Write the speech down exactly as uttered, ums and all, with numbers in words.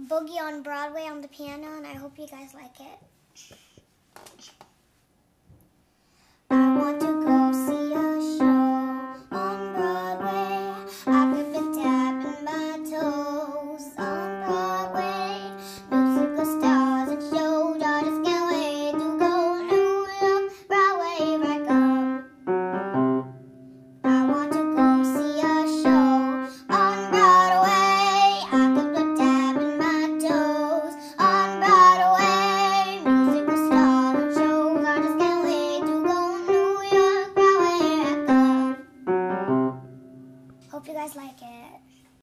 Boogie on Broadway on the piano, and I hope you guys like it. I want to